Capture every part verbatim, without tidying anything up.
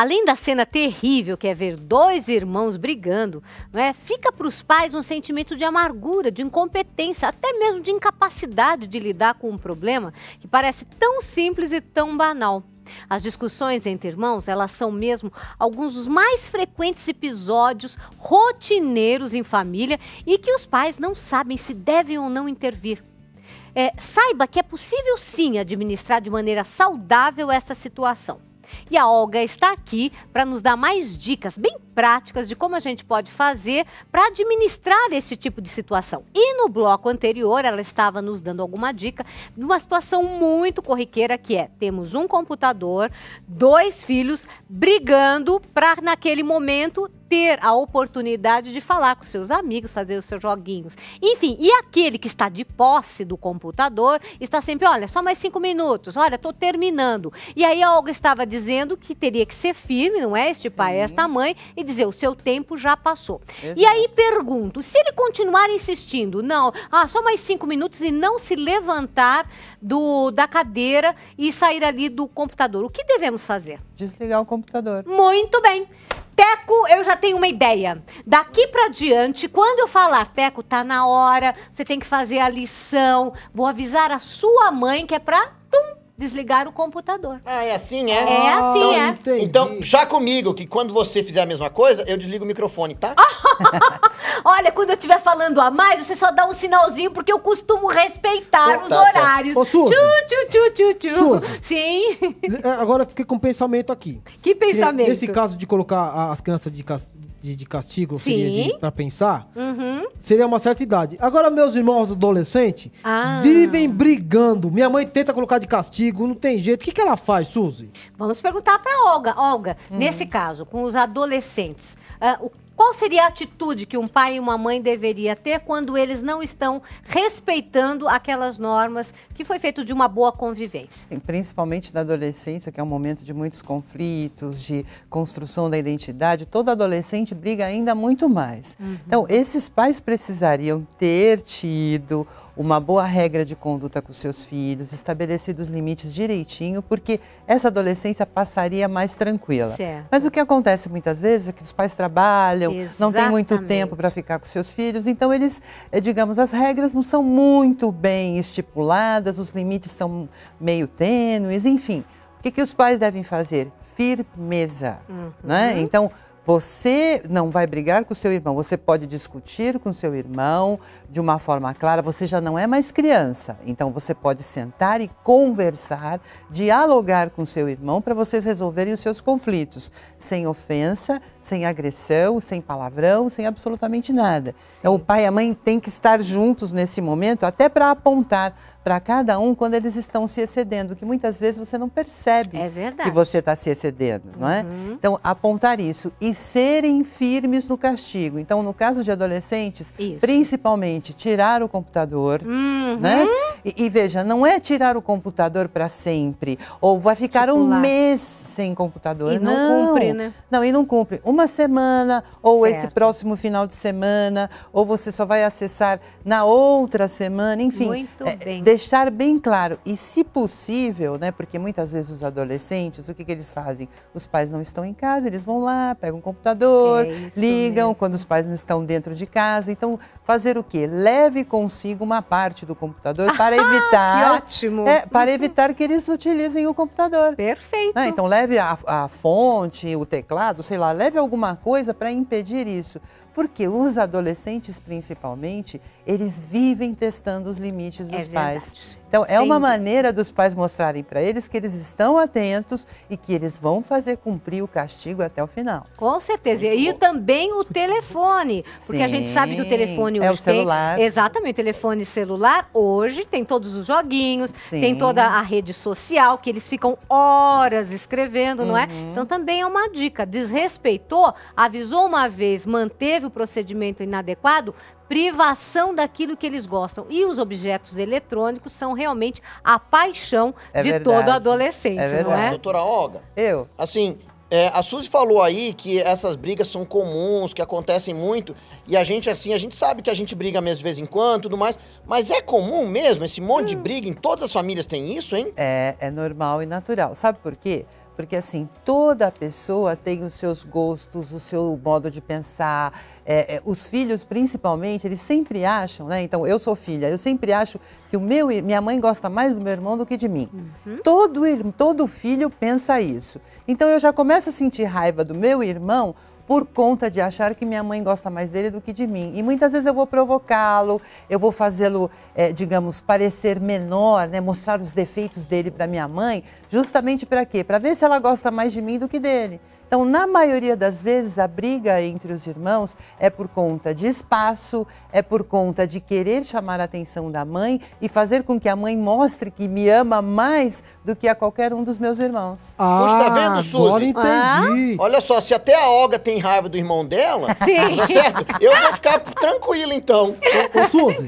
Além da cena terrível que é ver dois irmãos brigando, não é? Fica para os pais um sentimento de amargura, de incompetência, até mesmo de incapacidade de lidar com um problema que parece tão simples e tão banal. As discussões entre irmãos, elas são mesmo alguns dos mais frequentes episódios rotineiros em família e que os pais não sabem se devem ou não intervir. É, saiba que é possível sim administrar de maneira saudável essa situação. E a Olga está aqui para nos dar mais dicas bem práticas de como a gente pode fazer para administrar esse tipo de situação. E no bloco anterior ela estava nos dando alguma dica de uma situação muito corriqueira que é, temos um computador, dois filhos brigando para naquele momento ter a oportunidade de falar com seus amigos, fazer os seus joguinhos. Enfim, e aquele que está de posse do computador está sempre, olha, só mais cinco minutos, olha, estou terminando. E aí a Olga estava dizendo que teria que ser firme, não é? Este Sim. pai, esta mãe, e dizer, o seu tempo já passou. Exato. E aí pergunto, se ele continuar insistindo, não, ah, só mais cinco minutos e não se levantar do, da cadeira e sair ali do computador, o que devemos fazer? Desligar o computador. Muito bem. Teco, eu já tenho uma ideia. Daqui pra diante, quando eu falar, Teco, tá na hora, você tem que fazer a lição, vou avisar a sua mãe que é pra tum, desligar o computador. Ah, é assim, é? É assim, ah, é. Entendi. Então, já comigo, que quando você fizer a mesma coisa, eu desligo o microfone, tá? Olha, quando eu estiver falando a mais, você só dá um sinalzinho, porque eu costumo respeitar oh, os tá, horários. Ô, Suzy. Tchu, tchu, tchu, tchu, tchu. Suzy. Sim. Agora eu fiquei com um pensamento aqui. Que pensamento? Que, nesse caso de colocar as crianças de, cas de, de castigo, seria de, pra pensar, uhum. seria uma certa idade. Agora, meus irmãos adolescentes ah. vivem brigando. Minha mãe tenta colocar de castigo, não tem jeito. O que, que ela faz, Suzy? Vamos perguntar pra Olga. Olga, uhum. nesse caso, com os adolescentes, uh, o qual seria a atitude que um pai e uma mãe deveria ter quando eles não estão respeitando aquelas normas que foi feito de uma boa convivência? E principalmente na adolescência, que é um momento de muitos conflitos, de construção da identidade, todo adolescente briga ainda muito mais. Uhum. Então, esses pais precisariam ter tido uma boa regra de conduta com seus filhos, estabelecidos os limites direitinho, porque essa adolescência passaria mais tranquila. Certo. Mas o que acontece muitas vezes é que os pais trabalham, Exatamente. Não tem muito tempo para ficar com seus filhos, então eles, digamos, as regras não são muito bem estipuladas, os limites são meio tênues, enfim. O que, que os pais devem fazer? Firmeza, uhum. né? Então, você não vai brigar com o seu irmão, você pode discutir com o seu irmão de uma forma clara, você já não é mais criança, então você pode sentar e conversar, dialogar com o seu irmão para vocês resolverem os seus conflitos, sem ofensa, sem agressão, sem palavrão, sem absolutamente nada. Sim. Então o pai e a mãe têm que estar juntos nesse momento, até para apontar para cada um quando eles estão se excedendo, que muitas vezes você não percebe é verdade. Que você está se excedendo, não é? Uhum. Então apontar isso e serem firmes no castigo. Então, no caso de adolescentes, isso. principalmente tirar o computador, uhum. né? E, e veja, não é tirar o computador para sempre, ou vai ficar Estipular. um mês sem computador. E não, não cumpre, né? Não, e não cumpre. Uma semana, ou certo. esse próximo final de semana, ou você só vai acessar na outra semana, enfim. Muito é, bem. Deixar bem claro. E se possível, né? Porque muitas vezes os adolescentes, o que, que eles fazem? Os pais não estão em casa, eles vão lá, pegam o computador, é ligam mesmo. Quando os pais não estão dentro de casa. Então, fazer o quê? Leve consigo uma parte do computador ah, para evitar... Que ótimo! É, para evitar que eles utilizem o computador. Perfeito! Né? Então, leve a, a fonte, o teclado, sei lá, leve alguma coisa para impedir isso. Porque os adolescentes, principalmente, eles vivem testando os limites dos é pais. Então, é Sim. uma maneira dos pais mostrarem para eles que eles estão atentos e que eles vão fazer cumprir o castigo até o final. Com certeza. E também o telefone. Porque Sim. a gente sabe que o telefone hoje é o celular. Tem, exatamente, o telefone celular hoje tem todos os joguinhos, Sim. tem toda a rede social, que eles ficam horas escrevendo, uhum. não é? Então, também é uma dica. Desrespeitou, avisou uma vez, manteve o procedimento inadequado, privação daquilo que eles gostam. E os objetos eletrônicos são realmente a paixão é de verdade. todo adolescente, é não é? Doutora Olga, eu, assim, é, a Suzy falou aí que essas brigas são comuns, que acontecem muito, e a gente, assim, a gente sabe que a gente briga mesmo de vez em quando, tudo mais, mas é comum mesmo esse monte hum. de briga, em todas as famílias tem isso, hein? É, é normal e natural. Sabe por quê? Porque assim, toda pessoa tem os seus gostos, o seu modo de pensar. É, é, os filhos, principalmente, eles sempre acham, né? Então, eu sou filha, eu sempre acho que o meu, minha mãe gosta mais do meu irmão do que de mim. Uhum. Todo, todo filho pensa isso. Então, eu já começo a sentir raiva do meu irmão por conta de achar que minha mãe gosta mais dele do que de mim. E muitas vezes eu vou provocá-lo, eu vou fazê-lo, é, digamos, parecer menor, né? Mostrar os defeitos dele para minha mãe, justamente para quê? Para ver se ela gosta mais de mim do que dele. Então, na maioria das vezes, a briga entre os irmãos é por conta de espaço, é por conta de querer chamar a atenção da mãe e fazer com que a mãe mostre que me ama mais do que a qualquer um dos meus irmãos. Ah, está vendo, Suzy? Agora entendi. Ah? Olha só, se até a Olga tem raiva do irmão dela, sim, tá certo? Eu vou ficar tranquila, então. Ô, ô Suzy,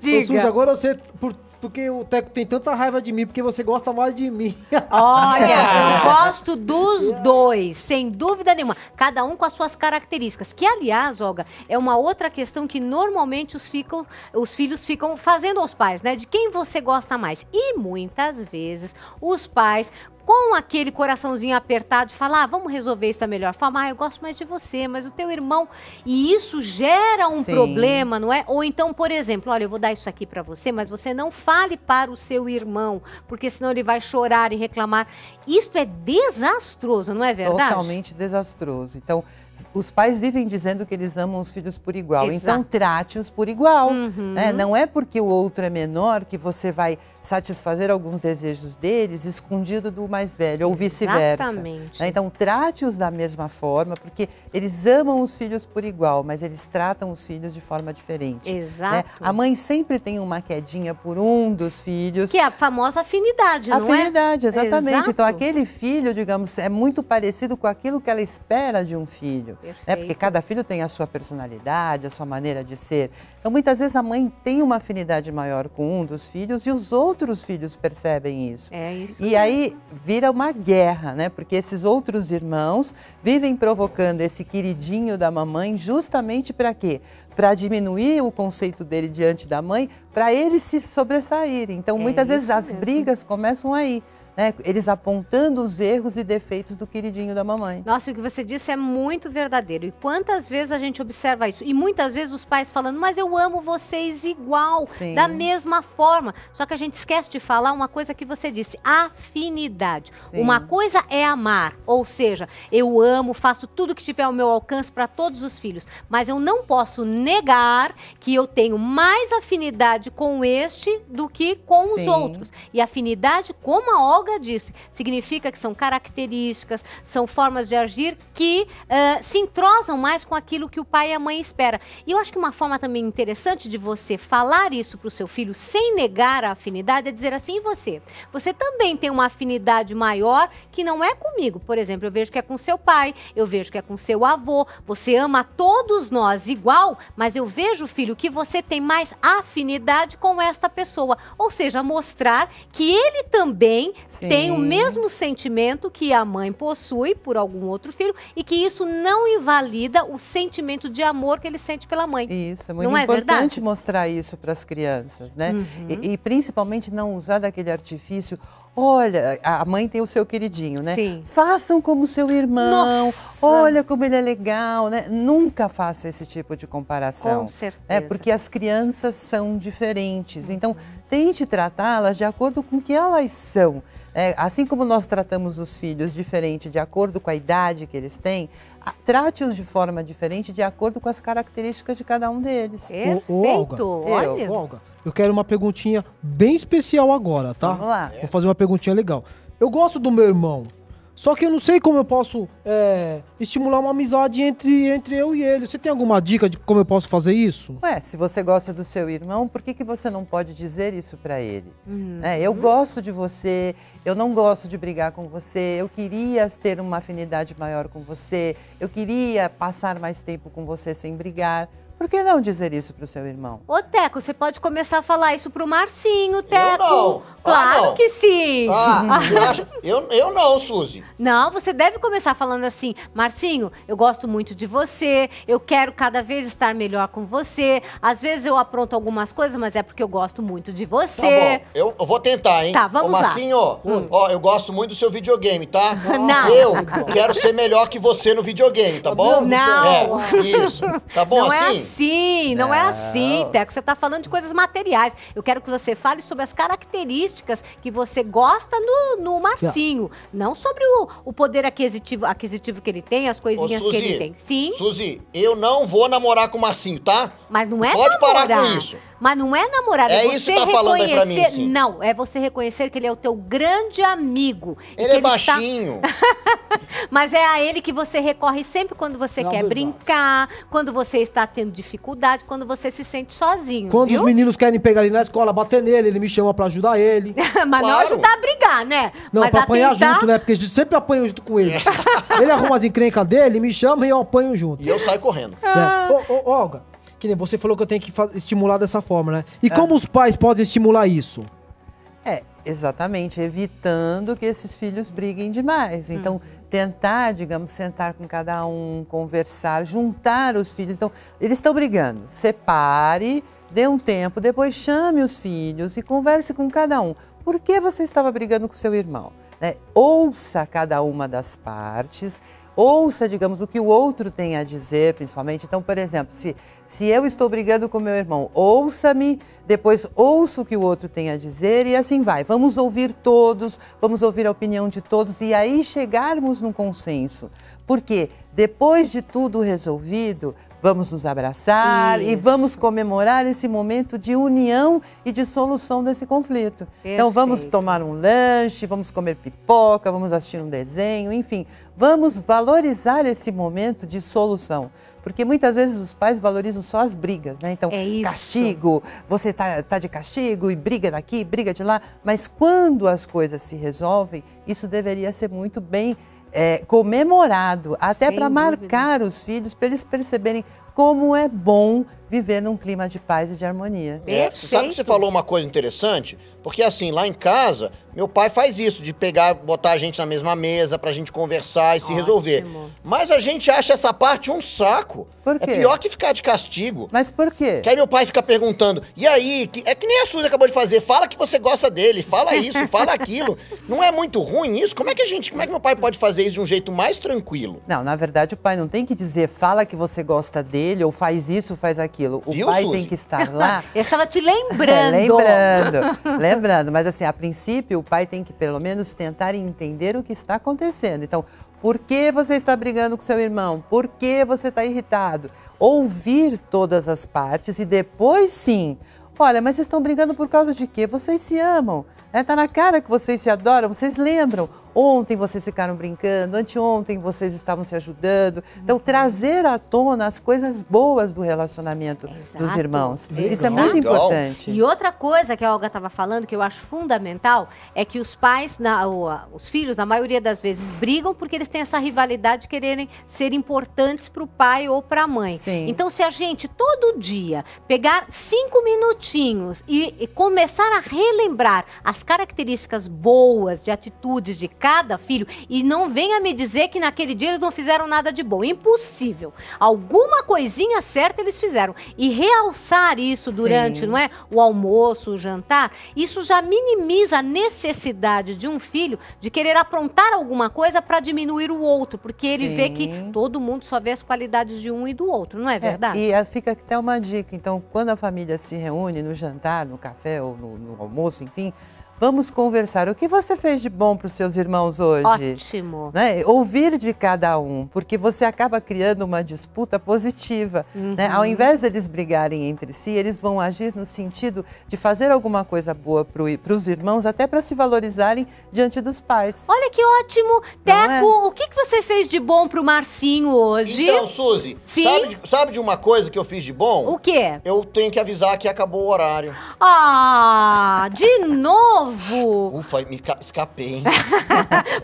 diga. Ô, Suzy, agora você... Por... Porque o Teco tem tanta raiva de mim, porque você gosta mais de mim. Olha, eu gosto dos dois, sem dúvida nenhuma. Cada um com as suas características. Que, aliás, Olga, é uma outra questão que normalmente os, ficam, os filhos ficam fazendo aos pais, né? De quem você gosta mais. E muitas vezes os pais... com aquele coraçãozinho apertado de falar, ah, vamos resolver isso da melhor forma, ah, eu gosto mais de você, mas o teu irmão... E isso gera um, sim, problema, não é? Ou então, por exemplo, olha, eu vou dar isso aqui pra você, mas você não fale para o seu irmão, porque senão ele vai chorar e reclamar. Isto é desastroso, não é verdade? Totalmente desastroso. Então, os pais vivem dizendo que eles amam os filhos por igual. Exato. Então, trate-os por igual. Uhum. Né? Não é porque o outro é menor que você vai satisfazer alguns desejos deles escondido do mais velho, ou vice-versa. Exatamente. Né? Então, trate-os da mesma forma, porque eles amam os filhos por igual, mas eles tratam os filhos de forma diferente. Exato. Né? A mãe sempre tem uma quedinha por um dos filhos. Que é a famosa afinidade, não afinidade, é? Afinidade, exatamente. Exato. Então, aquele filho, digamos, é muito parecido com aquilo que ela espera de um filho. Né? Porque cada filho tem a sua personalidade, a sua maneira de ser. Então, muitas vezes a mãe tem uma afinidade maior com um dos filhos e os outros filhos percebem isso. É isso e mesmo. Aí vira uma guerra, né? Porque esses outros irmãos vivem provocando esse queridinho da mamãe justamente para quê? Para diminuir o conceito dele diante da mãe, para ele se sobressair. Então, é muitas vezes mesmo. As brigas começam aí. Né? Eles apontando os erros e defeitos do queridinho da mamãe. Nossa, o que você disse é muito verdadeiro. E quantas vezes a gente observa isso? E muitas vezes os pais falando, mas eu amo vocês igual, sim, da mesma forma. Só que a gente esquece de falar uma coisa que você disse, afinidade. Sim. Uma coisa é amar, ou seja, eu amo, faço tudo que tiver ao meu alcance para todos os filhos. Mas eu não posso negar que eu tenho mais afinidade com este do que com, sim, os outros. E afinidade, como a Olga disse, significa que são características, são formas de agir que uh, se entrosam mais com aquilo que o pai e a mãe espera. E eu acho que uma forma também interessante de você falar isso para o seu filho sem negar a afinidade é dizer assim, e você? Você também tem uma afinidade maior que não é comigo. Por exemplo, eu vejo que é com seu pai, eu vejo que é com seu avô, você ama todos nós igual, mas eu vejo, filho, que você tem mais afinidade com esta pessoa. Ou seja, mostrar que ele também... Sim. Tem o mesmo sentimento que a mãe possui por algum outro filho e que isso não invalida o sentimento de amor que ele sente pela mãe. Isso, é muito não importante é mostrar isso para as crianças, né? Uhum. E, e principalmente não usar daquele artifício... Olha, a mãe tem o seu queridinho, né? Sim. Façam como seu irmão, nossa, olha como ele é legal, né? Nunca faça esse tipo de comparação. Com certeza. Né? Porque as crianças são diferentes. Uhum. Então, tente tratá-las de acordo com o que elas são. É, assim como nós tratamos os filhos diferente de acordo com a idade que eles têm, trate-os de forma diferente de acordo com as características de cada um deles. Perfeito. Ô, Olga, eu, Olga, eu quero uma perguntinha bem especial agora, tá? Vamos lá. Vou fazer uma perguntinha legal. Eu gosto do meu irmão, só que eu não sei como eu posso é, estimular uma amizade entre, entre eu e ele. Você tem alguma dica de como eu posso fazer isso? Ué, se você gosta do seu irmão, por que, que você não pode dizer isso pra ele? Uhum. É, eu gosto de você, eu não gosto de brigar com você, eu queria ter uma afinidade maior com você, eu queria passar mais tempo com você sem brigar. Por que não dizer isso pro seu irmão? Ô, Teco, você pode começar a falar isso pro Marcinho, Teco. Eu não. Claro ah, não. que sim. Ah, você acha? Eu, eu não, Suzy. Não, você deve começar falando assim: Marcinho, eu gosto muito de você, eu quero cada vez estar melhor com você. Às vezes eu apronto algumas coisas, mas é porque eu gosto muito de você. Tá bom, eu, eu vou tentar, hein? Tá, vamos Ô, Marcinho, lá. Marcinho, ó, ó, eu gosto muito do seu videogame, tá? Não. Eu quero ser melhor que você no videogame, tá bom? Não. É, isso. Tá bom não assim? É assim, não, não é assim, Teco. Você tá falando de coisas materiais. Eu quero que você fale sobre as características que você gosta no, no Marcinho. Não sobre o, o poder aquisitivo, aquisitivo que ele tem, as coisinhas Ô, Suzy, que ele tem. Sim. Suzy, eu não vou namorar com o Marcinho, tá? Mas não é Pode namorar. parar com isso. Mas não é namorado, é, é você isso que tá falando aí pra mim, sim. Não, é você reconhecer que ele é o teu grande amigo. Ele é ele baixinho. Está... Mas é a ele que você recorre sempre quando você não, quer verdade. brincar, quando você está tendo dificuldade, quando você se sente sozinho, Quando viu? os meninos querem pegar ele na escola, bater nele, ele me chama pra ajudar ele. Mas claro. não ajudar a brigar, né? Não, Mas pra apanhar tentar... junto, né? Porque a gente sempre apanha junto com ele. É. Ele arruma as encrencas dele, me chama e eu apanho junto. E eu saio correndo. Ah. É. Ô, ô, Olga, que nem você falou que eu tenho que estimular dessa forma, né? E é. como os pais podem estimular isso? É, exatamente, evitando que esses filhos briguem demais. Então, hum. tentar, digamos, sentar com cada um, conversar, juntar os filhos. Então, eles estão brigando, separe, dê um tempo, depois chame os filhos e converse com cada um. Por que você estava brigando com seu irmão? Né? Ouça cada uma das partes. Ouça, digamos, o que o outro tem a dizer, principalmente. Então, por exemplo, se, se eu estou brigando com meu irmão, ouça-me, depois ouça o que o outro tem a dizer e assim vai. Vamos ouvir todos, vamos ouvir a opinião de todos e aí chegarmos num consenso. Porque depois de tudo resolvido, vamos nos abraçar Isso. e vamos comemorar esse momento de união e de solução desse conflito. Perfeito. Então vamos tomar um lanche, vamos comer pipoca, vamos assistir um desenho, enfim. Vamos valorizar esse momento de solução. Porque muitas vezes os pais valorizam só as brigas, né? Então, é castigo, você tá, tá de castigo e briga daqui, briga de lá. Mas quando as coisas se resolvem, isso deveria ser muito bem É, comemorado, até para marcar os filhos, para eles perceberem como é bom viver num clima de paz e de harmonia. É, você sabe que você falou uma coisa interessante? Porque assim, lá em casa, meu pai faz isso, de pegar, botar a gente na mesma mesa pra gente conversar e se Ótimo. resolver. Mas a gente acha essa parte um saco. Por quê? É pior que ficar de castigo. Mas por quê? Porque aí meu pai fica perguntando, e aí, que... é que nem a Suzy acabou de fazer, fala que você gosta dele, fala isso, fala aquilo. Não é muito ruim isso? Como é que a gente, como é que meu pai pode fazer isso de um jeito mais tranquilo? Não, na verdade o pai não tem que dizer, fala que você gosta dele, ou faz isso, faz aquilo. O Viu, pai Suzy? tem que estar lá. Eu estava te lembrando. lembrando, lembrando. Mas assim, a princípio, o pai tem que pelo menos tentar entender o que está acontecendo. Então, por que você está brigando com seu irmão? Por que você está irritado? Ouvir todas as partes e depois sim. Olha, mas vocês estão brigando por causa de quê? Vocês se amam. É, tá na cara que vocês se adoram, vocês lembram. Ontem vocês ficaram brincando, anteontem vocês estavam se ajudando. Então, trazer à tona as coisas boas do relacionamento Exato. dos irmãos. Legal. Isso é muito Legal. importante. E outra coisa que a Olga estava falando, que eu acho fundamental, é que os pais, na, ou, os filhos, na maioria das vezes, brigam porque eles têm essa rivalidade de quererem ser importantes para o pai ou para a mãe. Sim. Então, se a gente, todo dia, pegar cinco minutinhos e, e começar a relembrar a as características boas de atitudes de cada filho, e não venha me dizer que naquele dia eles não fizeram nada de bom. Impossível. Alguma coisinha certa eles fizeram. E realçar isso durante, Sim. não é, o almoço, o jantar, isso já minimiza a necessidade de um filho de querer aprontar alguma coisa para diminuir o outro, porque ele Sim. vê que todo mundo só vê as qualidades de um e do outro, não é verdade? É, e fica até uma dica. Então, quando a família se reúne no jantar, no café ou no, no almoço, enfim, vamos conversar. O que você fez de bom para os seus irmãos hoje? Ótimo. Né? Ouvir de cada um, porque você acaba criando uma disputa positiva. Uhum. Né? Ao invés deles brigarem entre si, eles vão agir no sentido de fazer alguma coisa boa para os irmãos, até para se valorizarem diante dos pais. Olha que ótimo. Teco, é? o que, que você fez de bom para o Marcinho hoje? Então, Suzy, sabe de, sabe de uma coisa que eu fiz de bom? O quê? Eu tenho que avisar que acabou o horário. Ah, de novo! Ufa, me escapei, hein?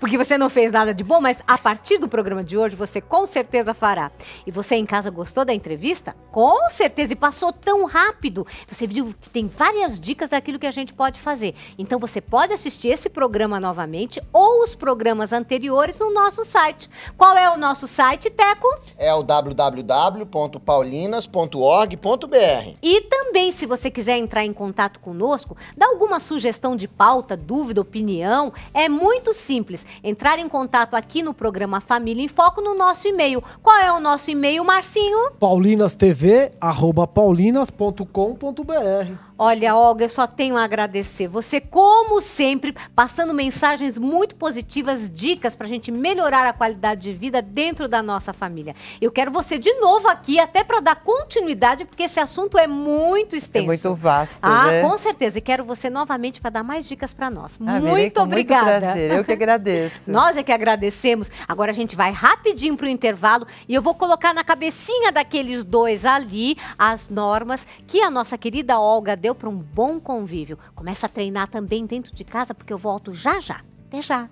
Porque você não fez nada de bom, mas a partir do programa de hoje você com certeza fará. E você em casa gostou da entrevista? Com certeza, e passou tão rápido. Você viu que tem várias dicas daquilo que a gente pode fazer. Então você pode assistir esse programa novamente ou os programas anteriores no nosso site. Qual é o nosso site, Teco? É o w w w ponto paulinas ponto org ponto b r. E também, se você quiser entrar em contato conosco, dá alguma sugestão de pauta, dúvida, opinião, é muito simples. Entrar em contato aqui no programa Família em Foco no nosso e-mail. Qual é o nosso e-mail, Marcinho? paulinas t v arroba paulinas ponto com ponto b r. Olha, Olga, eu só tenho a agradecer. Você, como sempre, passando mensagens muito positivas, dicas para a gente melhorar a qualidade de vida dentro da nossa família. Eu quero você de novo aqui, até para dar continuidade, porque esse assunto é muito extenso. É muito vasto, ah, né? Com certeza. E quero você novamente para dar mais dicas para nós. Ah, muito obrigada. Muito prazer. Eu que agradeço. Nós é que agradecemos. Agora a gente vai rapidinho para o intervalo e eu vou colocar na cabecinha daqueles dois ali as normas que a nossa querida Olga deu para um bom convívio. Começa a treinar também dentro de casa, porque eu volto já já. Até já!